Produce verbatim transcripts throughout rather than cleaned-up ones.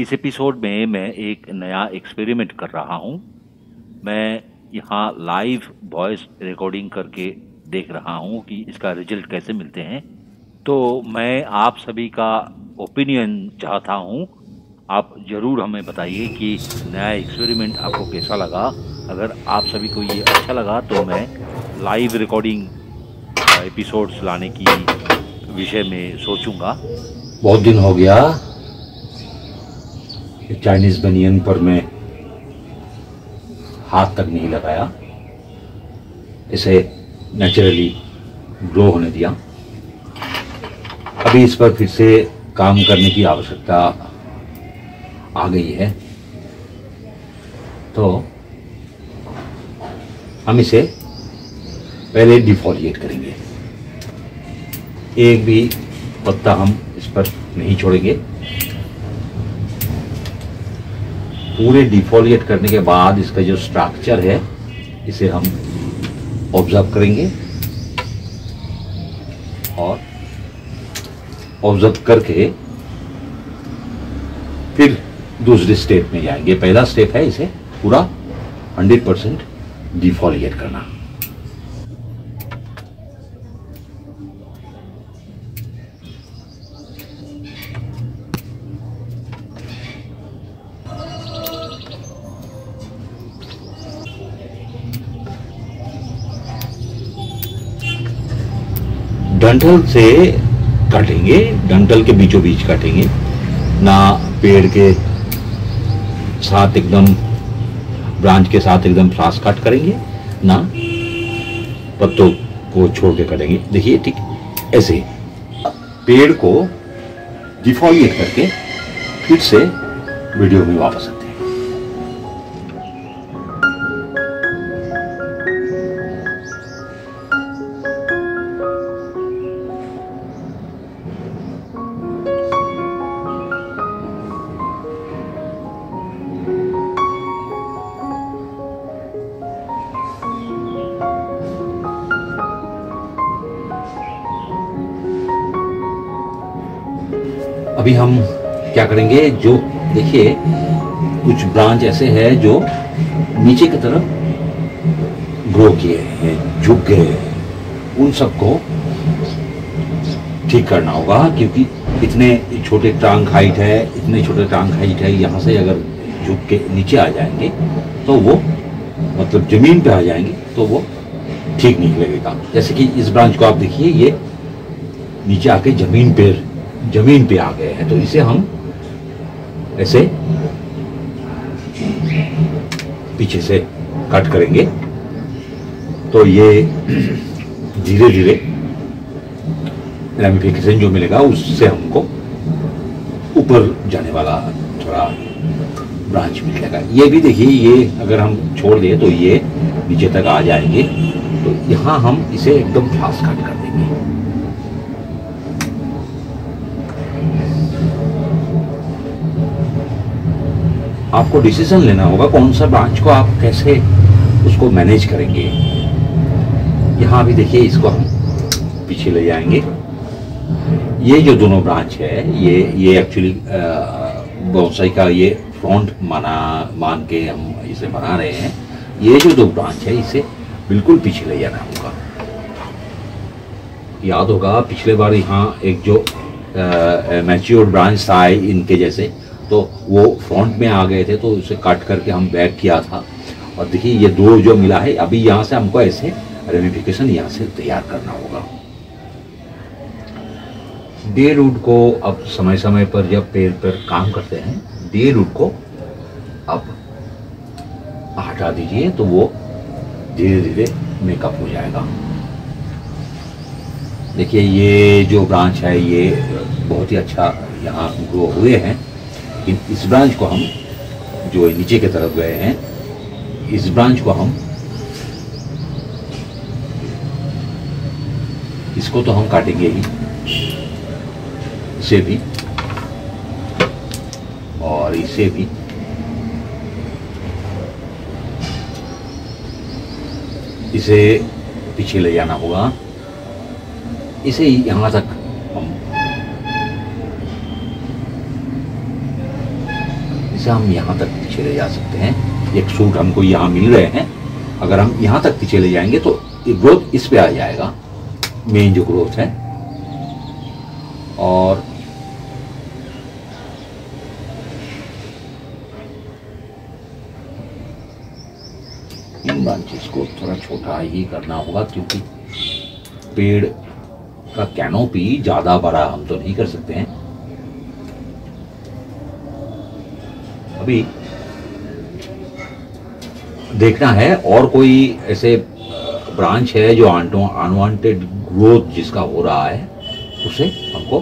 इस एपिसोड में मैं एक नया एक्सपेरिमेंट कर रहा हूं। मैं यहाँ लाइव वॉइस रिकॉर्डिंग करके देख रहा हूं कि इसका रिजल्ट कैसे मिलते हैं। तो मैं आप सभी का ओपिनियन चाहता हूं, आप ज़रूर हमें बताइए कि नया एक्सपेरिमेंट आपको कैसा लगा। अगर आप सभी को ये अच्छा लगा तो मैं लाइव रिकॉर्डिंग एपिसोड्स लाने की विषय में सोचूंगा। बहुत दिन हो गया चाइनीज बनियन पर मैं हाथ तक नहीं लगाया, इसे नेचुरली ग्रो होने दिया। अभी इस पर फिर से काम करने की आवश्यकता आ गई है, तो हम इसे पहले डिफॉलिएट करेंगे। एक भी पत्ता हम इस पर नहीं छोड़ेंगे। पूरे डिफॉलिएट करने के बाद इसका जो स्ट्रक्चर है इसे हम ऑब्जर्व करेंगे और ऑब्जर्व करके फिर दूसरे स्टेप में जाएंगे। पहला स्टेप है इसे पूरा हंड्रेड परसेंट डिफॉलिएट करना। डंठल से काटेंगे, डंठल के बीचों बीच काटेंगे, ना पेड़ के साथ एकदम, ब्रांच के साथ एकदम फ्लास काट करेंगे, ना पत्तों को छोड़ के काटेंगे। देखिए ठीक ऐसे पेड़ को डिफॉलिएट करके फिर से वीडियो में वापस आते हैं। अभी हम क्या करेंगे, जो देखिए कुछ ब्रांच ऐसे हैं जो नीचे की तरफ ग्रो किए हैं, झुक गए हैं, उन सबको ठीक करना होगा। क्योंकि इतने छोटे टांग हाइट है, इतने छोटे टांग हाइट है, यहाँ से अगर झुक के नीचे आ जाएंगे तो वो मतलब जमीन पे आ जाएंगे तो वो ठीक नहीं लगेगा। जैसे कि इस ब्रांच को आप देखिए, ये नीचे आके जमीन पे जमीन पे आ गए हैं, तो इसे हम ऐसे पीछे से कट करेंगे। तो ये धीरे धीरे रेमिफिकेशन जो मिलेगा उससे हमको ऊपर जाने वाला थोड़ा ब्रांच मिलेगा। ये भी देखिए, ये अगर हम छोड़ दें तो ये नीचे तक आ जाएंगे, तो यहाँ हम इसे एकदम फास्ट कट कर देंगे। आपको डिसीजन लेना होगा कौन सा ब्रांच को आप कैसे उसको मैनेज करेंगे। यहाँ भी देखिए, इसको हम पीछे ले जाएंगे। ये जो दोनों ब्रांच है, ये ये एक्चुअली बोनसाई का ये फ्रंट माना मान के हम इसे बना रहे हैं। ये जो दो ब्रांच है इसे बिल्कुल पीछे ले जाना होगा। याद होगा पिछले बार यहाँ एक जो मैच्योर ब्रांच था इनके जैसे, तो वो फ्रंट में आ गए थे, तो उसे काट करके हम बैक किया था। और देखिए ये दो जो मिला है, अभी यहाँ से हमको ऐसे रेमिफिकेशन यहाँ से तैयार करना होगा। डे रूट को अब समय समय पर जब पेड़ पर काम करते हैं, डे रूट को अब हटा दीजिए तो वो धीरे धीरे मेकअप हो जाएगा। देखिए ये जो ब्रांच है ये बहुत ही अच्छा यहाँ ग्रो हुए हैं। इस ब्रांच को हम जो नीचे की तरफ गए हैं, इस ब्रांच को हम इसको तो हम काटेंगे ही, इसे भी और इसे भी। इसे पीछे ले जाना होगा, इसे यहाँ तक हम से हम यहाँ तक पीछे ले जा सकते हैं। एक सूट हमको यहाँ मिल रहे हैं, अगर हम यहाँ तक पीछे ले जाएंगे तो ग्रोथ इस पे आ जाएगा, मेन जो ग्रोथ है। और इन ब्रांचेस को थोड़ा छोटा ही करना होगा क्योंकि पेड़ का कैनोपी ज्यादा बड़ा हम तो नहीं कर सकते हैं। अभी देखना है और कोई ऐसे ब्रांच है जो अनवांटेड ग्रोथ जिसका हो रहा है उसे हमको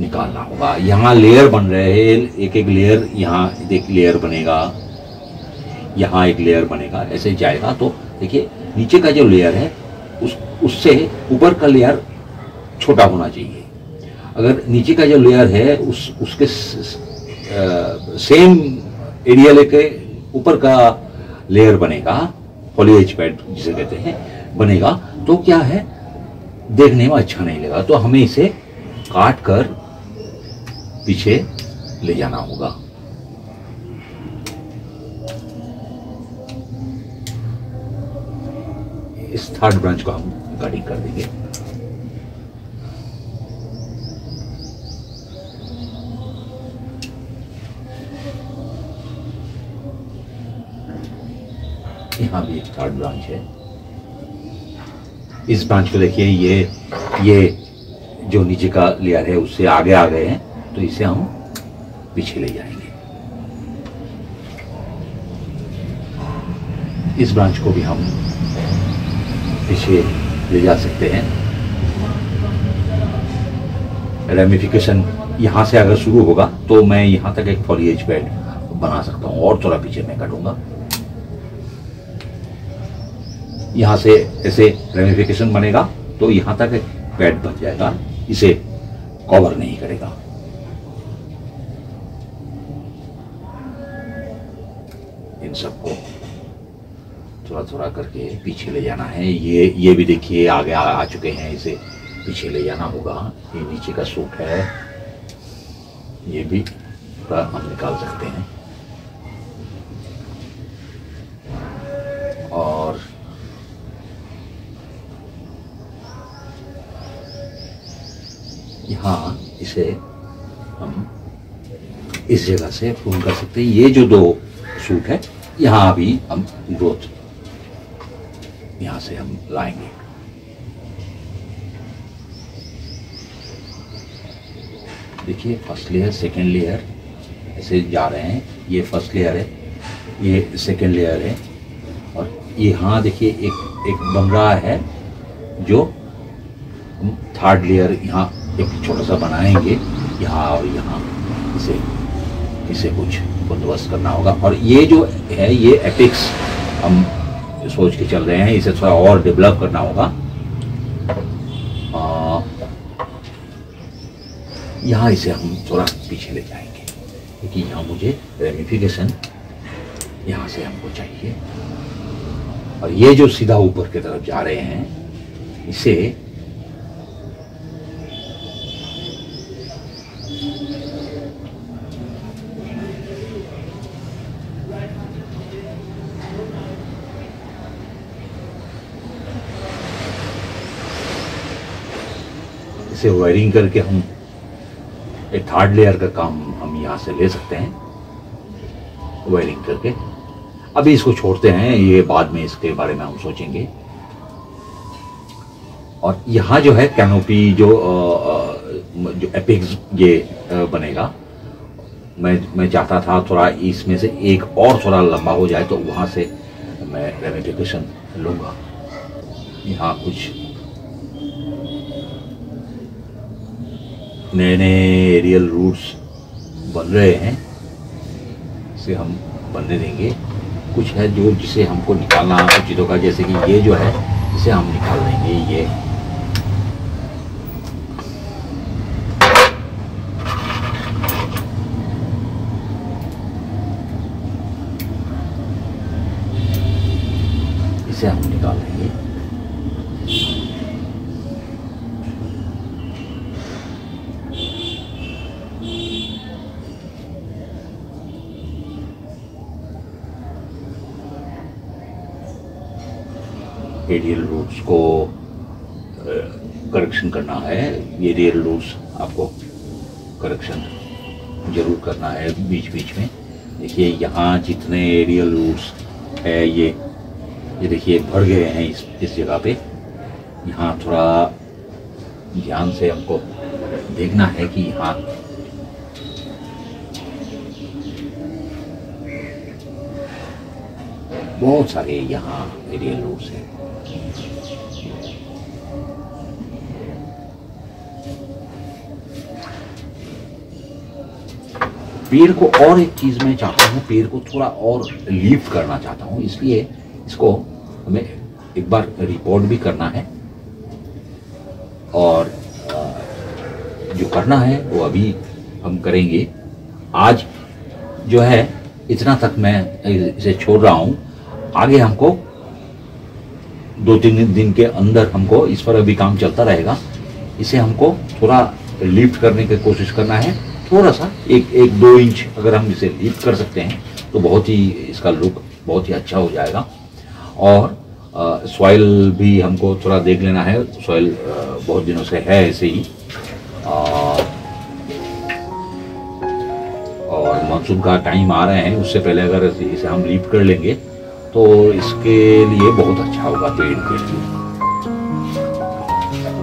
निकालना होगा। यहाँ लेयर बन रहे हैं, एक एक लेयर, यहाँ एक लेयर बनेगा, यहाँ एक लेयर बनेगा, ऐसे जाएगा। तो देखिए नीचे का जो लेयर है उस उससे ऊपर का लेयर छोटा होना चाहिए। अगर नीचे का जो लेयर है उस उसके सेम एरिया के ऊपर का लेयर बनेगा, फॉलिएज पैड जिसे कहते हैं, बनेगा तो क्या है देखने में अच्छा नहीं लगेगा। तो हमें इसे काट कर पीछे ले जाना होगा। इस थर्ड ब्रांच को हम कटिंग कर देंगे। यहाँ भी एक थर्ड ब्रांच है। इस ब्रांच को देखिए, ये ये जो नीचे का लेयर है उससे आगे आ गए हैं तो इसे हम पीछे ले जाएंगे। इस ब्रांच को भी हम पीछे ले जा सकते हैं। रेमिफिकेशन यहाँ से अगर शुरू होगा तो मैं यहाँ तक एक फॉलिएज बेड बना सकता हूँ और थोड़ा पीछे मैं काटूंगा। यहाँ से ऐसे रेमिफिकेशन बनेगा तो यहाँ तक एक बेड बन जाएगा, इसे कवर नहीं करेगा। इन सबको थोड़ा थोड़ा करके पीछे ले जाना है। ये ये भी देखिए आगे आ, आ चुके हैं, इसे पीछे ले जाना होगा। ये नीचे का सूट है, ये भी थोड़ा हम निकाल सकते हैं। और यहाँ इसे हम इस जगह से पूर्ण कर सकते हैं। ये जो दो सूट है यहाँ भी हम ग्रोथ यहाँ से हम लाएंगे। देखिए फर्स्ट लेयर, सेकेंड लेयर ऐसे जा रहे हैं। ये फर्स्ट लेयर है, ये सेकेंड लेयर है, और यहाँ देखिए एक एक बन रहा है जो थर्ड लेयर। यहाँ एक छोटा सा बनाएंगे यहाँ और यहाँ, इसे इसे कुछ बंदोबस्त करना होगा। और ये जो है ये एपिक्स हम सोच के चल रहे हैं, इसे थोड़ा और डेवलप करना होगा। यहाँ इसे हम थोड़ा पीछे ले जाएंगे क्योंकि यहाँ मुझे रेमिफिकेशन यहाँ से हमको चाहिए। और ये जो सीधा ऊपर की तरफ जा रहे हैं इसे से वायरिंग करके हम एक थर्ड लेयर का काम हम यहाँ से ले सकते हैं वायरिंग करके। अभी इसको छोड़ते हैं, ये बाद में इसके बारे में हम सोचेंगे। और यहाँ जो है कैनोपी जो जो एपिक्स ये बनेगा, मैं मैं चाहता था थोड़ा इसमें से एक और थोड़ा लंबा हो जाए तो वहाँ से मैं रेमिफिकेशन लूँगा। यहाँ कुछ नए नए एरियल रूट्स बन रहे हैं, इसे हम बनने देंगे। कुछ है जो जिसे हमको निकालना है चीज़ों का, जैसे कि ये जो है इसे हम निकाल देंगे। ये इसे हम निकाल देंगे। एरियल रूट्स को करेक्शन करना है, एरियल रूट्स आपको करेक्शन जरूर करना है बीच बीच में। देखिए यहाँ जितने एरियल रूट्स है ये ये देखिए भर गए हैं इस इस जगह पे। यहाँ थोड़ा ध्यान से हमको देखना है कि यहाँ बहुत सारे यहाँ एरियल रूट्स हैं। पेड़ को और एक चीज मैं चाहता हूँ, पेड़ को थोड़ा और लीफ करना चाहता हूँ, इसलिए इसको हमें एक बार रिपोर्ट भी करना है और जो करना है वो अभी हम करेंगे। आज जो है इतना तक मैं इसे छोड़ रहा हूँ। आगे हमको दो तीन दिन के अंदर हमको इस पर अभी काम चलता रहेगा। इसे हमको थोड़ा लिफ्ट करने की कोशिश करना है, थोड़ा सा एक एक दो इंच अगर हम इसे लिफ्ट कर सकते हैं तो बहुत ही इसका लुक बहुत ही अच्छा हो जाएगा। और सॉइल भी हमको थोड़ा देख लेना है, सॉइल बहुत दिनों से है ऐसे ही। आ, और मानसून का टाइम आ रहे हैं, उससे पहले अगर इसे हम लिफ्ट कर लेंगे तो इसके लिए बहुत अच्छा होगा पेड़ के लिए।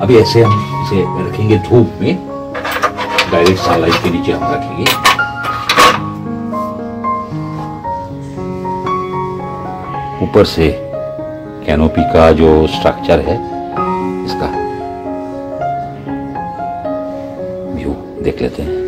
अभी ऐसे हम इसे रखेंगे धूप में, डायरेक्ट सनलाइट के नीचे हम रखेंगे। ऊपर से कैनोपी का जो स्ट्रक्चर है इसका व्यू देख लेते हैं।